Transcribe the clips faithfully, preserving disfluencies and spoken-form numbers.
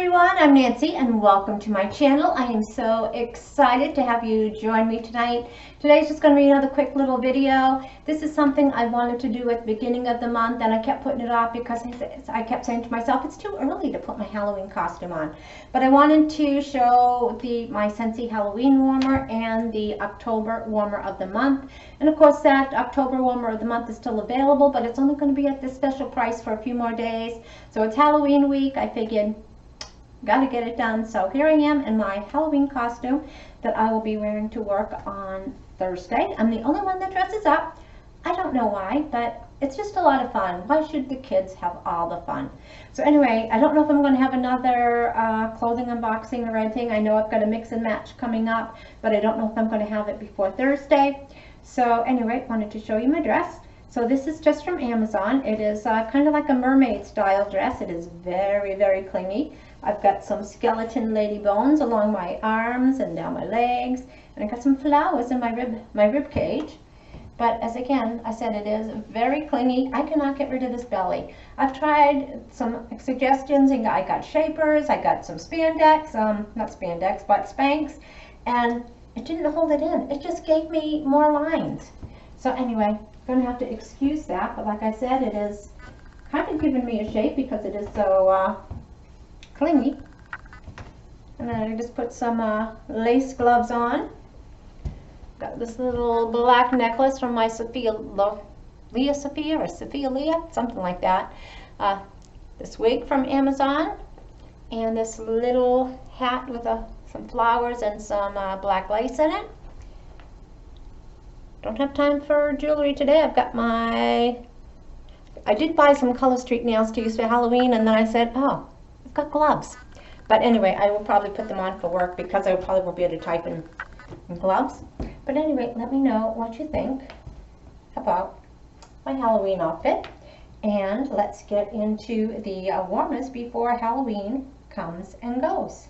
everyone, I'm Nancy and welcome to my channel. I am so excited to have you join me tonight. Today's just going to be another quick little video. This is something I wanted to do at the beginning of the month and I kept putting it off because I kept saying to myself it's too early to put my Halloween costume on. But I wanted to show the my Scentsy Halloween warmer and the October warmer of the month. And of course that October warmer of the month is still available, but it's only going to be at this special price for a few more days. So it's Halloween week. I figured gotta get it done. So here I am in my Halloween costume that I will be wearing to work on Thursday. I'm the only one that dresses up. I don't know why, but it's just a lot of fun. Why should the kids have all the fun? So anyway, I don't know if I'm going to have another uh, clothing unboxing or anything. I know I've got a mix and match coming up, but I don't know if I'm going to have it before Thursday. So anyway, wanted to show you my dress. So this is just from Amazon. It is uh, kind of like a mermaid style dress. It is very, very clingy. I've got some skeleton lady bones along my arms and down my legs, and I've got some flowers in my rib, my rib cage. But as again, I said, it is very clingy. I cannot get rid of this belly. I've tried some suggestions, and I got shapers, I got some spandex, um, not spandex, but Spanx, and it didn't hold it in. It just gave me more lines. So anyway, gonna have to excuse that, but like I said, it is kind of giving me a shape because it is so uh, clingy. And then I just put some uh, lace gloves on. Got this little black necklace from my Sophia Lia Sophia or Sophia Lia, something like that. Uh, this wig from Amazon, and this little hat with uh, some flowers and some uh, black lace in it. Don't have time for jewelry today. I've got my, I did buy some Color Street nails to use for Halloween, and then I said, oh, I've got gloves. But anyway, I will probably put them on for work because I probably won't be able to type in, in gloves. But anyway, let me know what you think about my Halloween outfit. And let's get into the uh, warmers before Halloween comes and goes.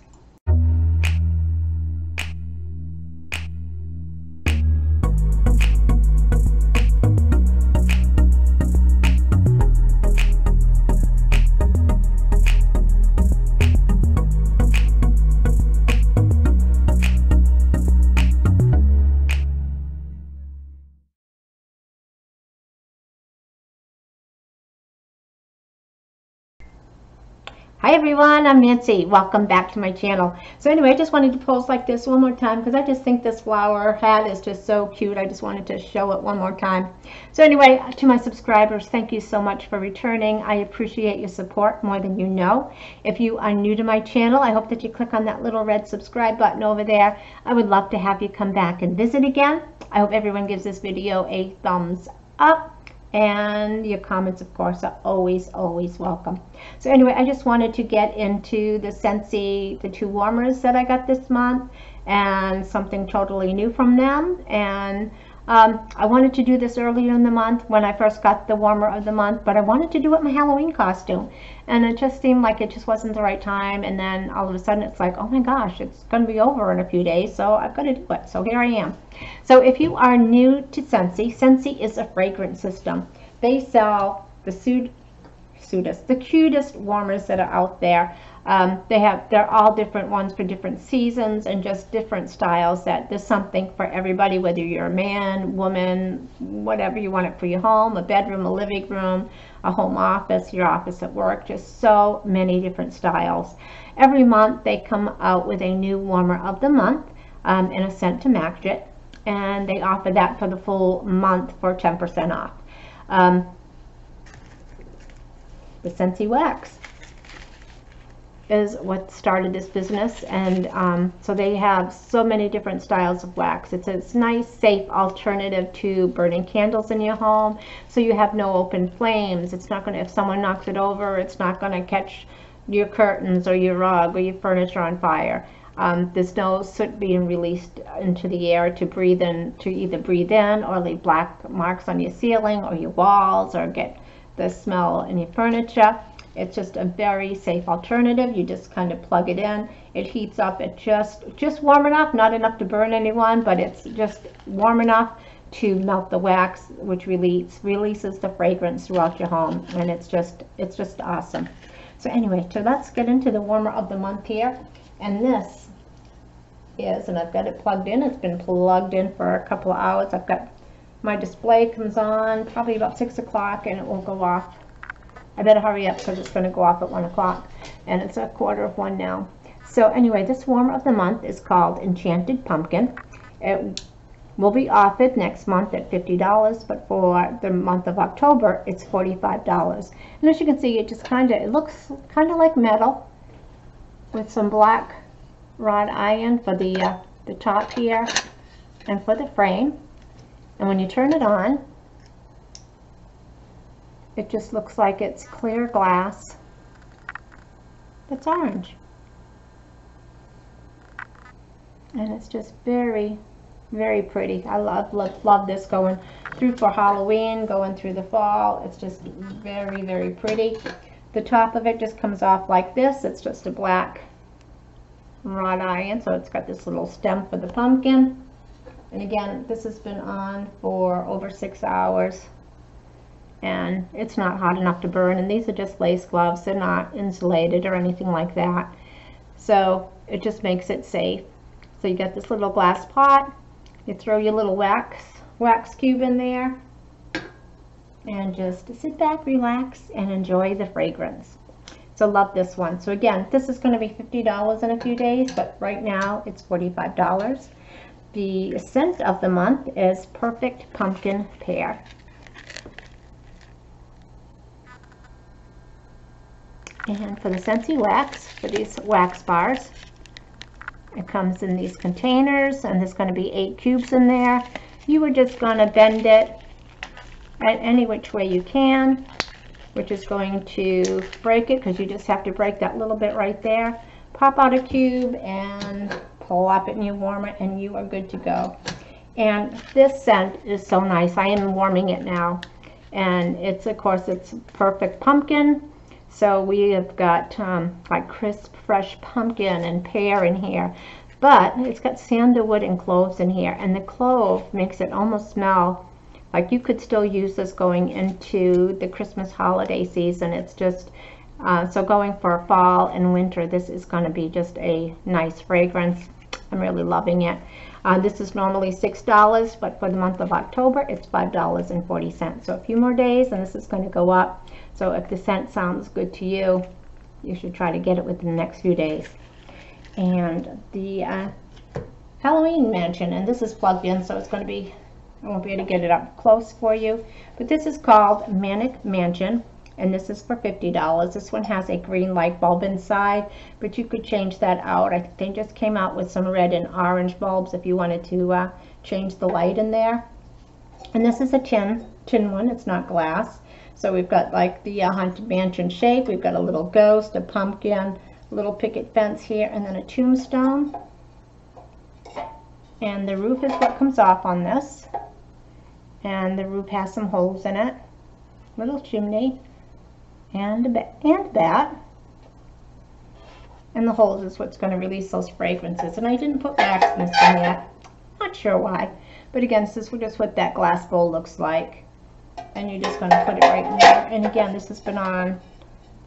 Hi everyone, I'm Nancy. Welcome back to my channel. So anyway, I just wanted to pose like this one more time because I just think this flower hat is just so cute. I just wanted to show it one more time. So anyway, to my subscribers, thank you so much for returning. I appreciate your support more than you know. If you are new to my channel, I hope that you click on that little red subscribe button over there. I would love to have you come back and visit again. I hope everyone gives this video a thumbs up. And your comments, of course, are always, always welcome. So anyway, I just wanted to get into the Scentsy, the two warmers that I got this month, and something totally new from them. And um, I wanted to do this earlier in the month when I first got the warmer of the month, but I wanted to do it in my Halloween costume. And it just seemed like it just wasn't the right time. And then all of a sudden it's like, oh my gosh, it's going to be over in a few days. So I've got to do it. So here I am. So if you are new to Scentsy, Scentsy is a fragrance system. They sell the suit, suitest, the cutest warmers that are out there. Um, they have, they're all different ones for different seasons and just different styles that there's something for everybody, whether you're a man, woman, whatever you want it for your home, a bedroom, a living room, a home office, your office at work, just so many different styles. Every month they come out with a new warmer of the month um, and a scent to match it. And they offer that for the full month for ten percent off. Um, the Scentsy Wax is what started this business, and um, so they have so many different styles of wax. It's a nice, safe alternative to burning candles in your home, so you have no open flames. It's not going to, if someone knocks it over, it's not going to catch your curtains or your rug or your furniture on fire. Um, there's no soot being released into the air to breathe in, to either breathe in or leave black marks on your ceiling or your walls or get the smell in your furniture. It's just a very safe alternative. You just kind of plug it in. It heats up. It just, just warm enough, not enough to burn anyone, but it's just warm enough to melt the wax, which release, releases the fragrance throughout your home. And it's just, it's just awesome. So anyway, so let's get into the warmer of the month here. And this is, and I've got it plugged in. It's been plugged in for a couple of hours. I've got my display comes on probably about six o'clock, and it will go off. I better hurry up because it's going to go off at one o'clock. And it's a quarter of one now. So anyway, this warmer of the month is called Enchanted Pumpkin. It will be offered next month at fifty dollars, but for the month of October, it's forty-five dollars. And as you can see, it just kind of, it looks kind of like metal with some black wrought iron for the, uh, the top here and for the frame. And when you turn it on, it just looks like it's clear glass that's orange. And it's just very, very pretty. I love, love, love this going through for Halloween, going through the fall. It's just very, very pretty. The top of it just comes off like this. It's just a black wrought iron, so it's got this little stem for the pumpkin. And again, this has been on for over six hours, and it's not hot enough to burn. And these are just lace gloves. They're not insulated or anything like that. So it just makes it safe. So you get this little glass pot. You throw your little wax, wax cube in there, and just sit back, relax, and enjoy the fragrance. So love this one. So again, this is going to be fifty dollars in a few days, but right now it's forty-five dollars. The scent of the month is Perfect Pumpkin Pear. And for the Scentsy wax, for these wax bars, it comes in these containers, and there's going to be eight cubes in there. You are just going to bend it at any which way you can, which is going to break it, because you just have to break that little bit right there. Pop out a cube and plop it in your warmer, and you are good to go. And this scent is so nice. I am warming it now, and it's, of course, it's Perfect Pumpkin. So we have got um, like crisp, fresh pumpkin and pear in here, but it's got sandalwood and cloves in here, and the clove makes it almost smell like you could still use this going into the Christmas holiday season. It's just uh, so going for fall and winter, this is going to be just a nice fragrance. I'm really loving it. Uh, this is normally six dollars, but for the month of October, it's five dollars and forty cents. So a few more days, and this is going to go up. So if the scent sounds good to you, you should try to get it within the next few days. And the uh, Halloween Mansion, and this is plugged in, so it's going to be, I won't be able to get it up close for you. But this is called Manic Mansion, and this is for fifty dollars. This one has a green light bulb inside, but you could change that out. I think they just came out with some red and orange bulbs if you wanted to uh, change the light in there. And this is a tin, tin one, it's not glass. So we've got like the uh, Haunted Mansion shape. We've got a little ghost, a pumpkin, a little picket fence here, and then a tombstone. And the roof is what comes off on this. And the roof has some holes in it. Little chimney. And a bat, and bat, and the holes is what's going to release those fragrances. And I didn't put wax in this one yet, not sure why, but again, this is just what that glass bowl looks like, and you're just going to put it right in there. And again, this has been on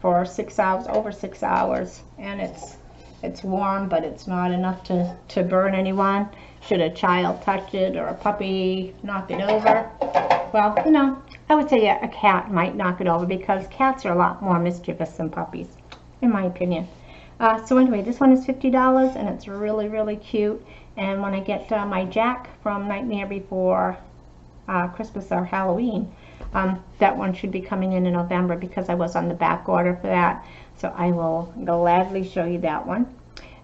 for six hours, over six hours, and it's it's warm, but it's not enough to to burn anyone. Should a child touch it or a puppy knock it over? Well, you know, I would say a cat might knock it over, because cats are a lot more mischievous than puppies, in my opinion. Uh, so anyway, this one is fifty dollars, and it's really, really cute. And when I get uh, my Jack from Nightmare Before uh, Christmas or Halloween, um, that one should be coming in in November, because I was on the back order for that. So I will gladly show you that one.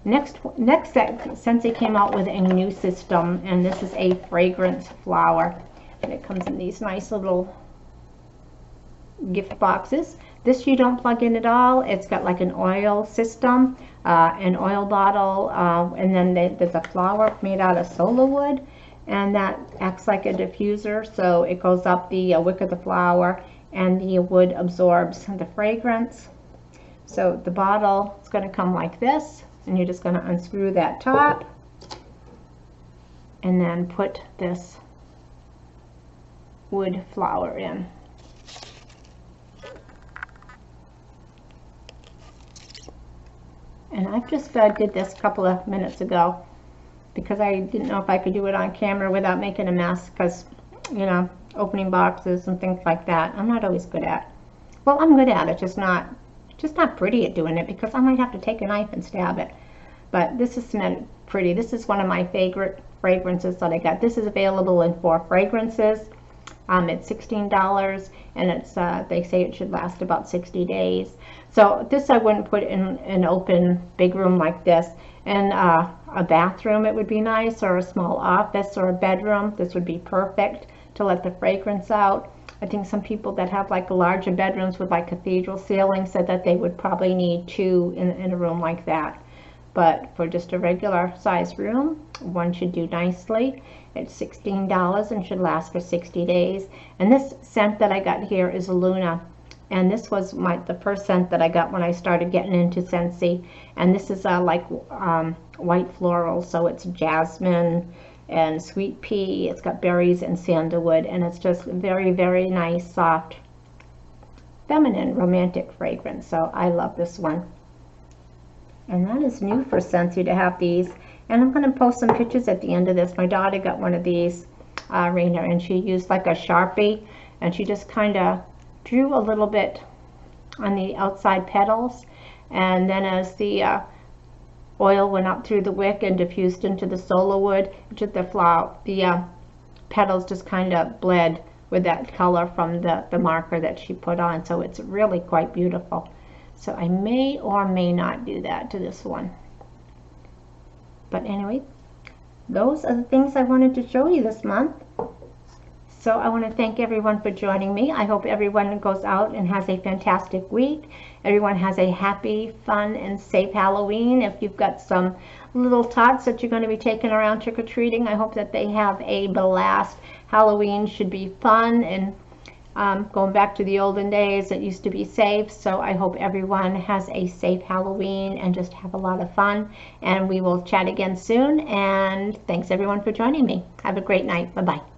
Next, next Scentsy came out with a new system, and this is a fragrance flower. And it comes in these nice little gift boxes. This you don't plug in at all. It's got like an oil system, uh, an oil bottle, uh, and then they, there's a flower made out of solar wood, and that acts like a diffuser. So it goes up the uh, wick of the flower, and the wood absorbs the fragrance. So the bottle is going to come like this, and you're just going to unscrew that top, and then put this wood flower in. And I just uh, did this a couple of minutes ago because I didn't know if I could do it on camera without making a mess, because, you know, opening boxes and things like that, I'm not always good at. Well, I'm good at it, just not just not pretty at doing it, because I might have to take a knife and stab it. But this is not pretty. This is one of my favorite fragrances that I got. This is available in four fragrances. Um, it's sixteen dollars, and it's uh, they say it should last about sixty days. So this I wouldn't put in an open big room like this. In uh, a bathroom it would be nice, or a small office, or a bedroom. This would be perfect to let the fragrance out. I think some people that have like larger bedrooms with like cathedral ceilings said that they would probably need two in, in a room like that. But for just a regular size room, one should do nicely. It's sixteen dollars and should last for sixty days. And this scent that I got here is Luna. And this was my the first scent that I got when I started getting into Scentsy. And this is uh, like um, white floral, so it's jasmine and sweet pea. It's got berries and sandalwood, and it's just very, very nice, soft, feminine, romantic fragrance. So I love this one. And that is new for Scentsy to have these. And I'm going to post some pictures at the end of this. My daughter got one of these, uh, Rana, and she used like a Sharpie. And she just kind of drew a little bit on the outside petals. And then as the uh, oil went up through the wick and diffused into the solar wood, just the flower, the uh, petals just kind of bled with that color from the, the marker that she put on. So it's really quite beautiful. So I may or may not do that to this one. But anyway, those are the things I wanted to show you this month. So I want to thank everyone for joining me. I hope everyone goes out and has a fantastic week. Everyone has a happy, fun, and safe Halloween. If you've got some little tots that you're going to be taking around trick-or-treating, I hope that they have a blast. Halloween should be fun, and Um, going back to the olden days, it used to be safe. So I hope everyone has a safe Halloween and just have a lot of fun. And we will chat again soon. And thanks everyone for joining me. Have a great night. Bye-bye.